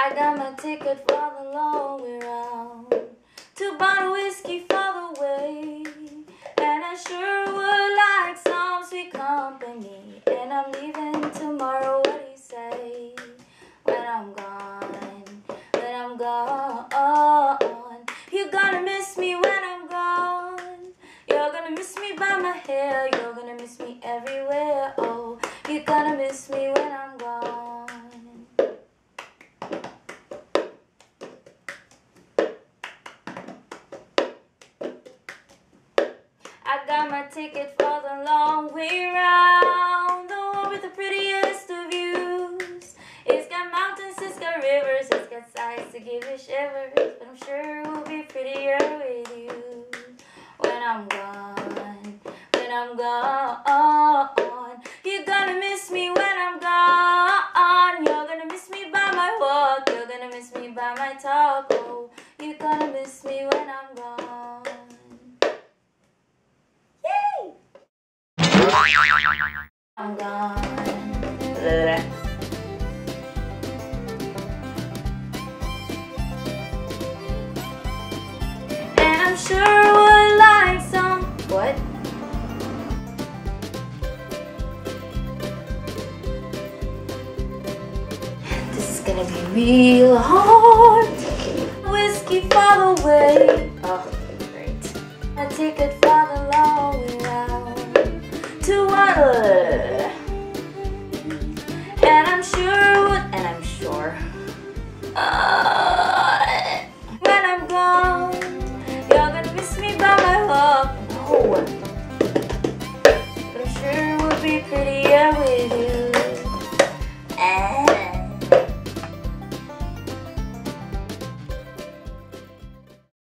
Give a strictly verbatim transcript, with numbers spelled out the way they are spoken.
I got my ticket for the long way round, two bottle whiskey for the way, and I sure would like some sweet company. And I'm leaving tomorrow, what do you say? When I'm gone, when I'm gone, you're gonna miss me when I'm gone. You're gonna miss me by my hair, you're gonna miss me everywhere. Oh, you're gonna miss me when I'm gone. I got my ticket for the long way round, the one with the prettiest of views. It's got mountains, it's got rivers, it's got sights to give you shivers, but I'm sure it will be prettier with you. When I'm gone, when I'm gone, you're gonna miss me when I'm gone. You're gonna miss me by my walk, you're gonna miss me by my talk. Oh, you're gonna miss me when I'm gone. I'm gone. Bleh. And I'm sure would like some. What? This is gonna be real hard. Whiskey far away. Oh, great. I take it far.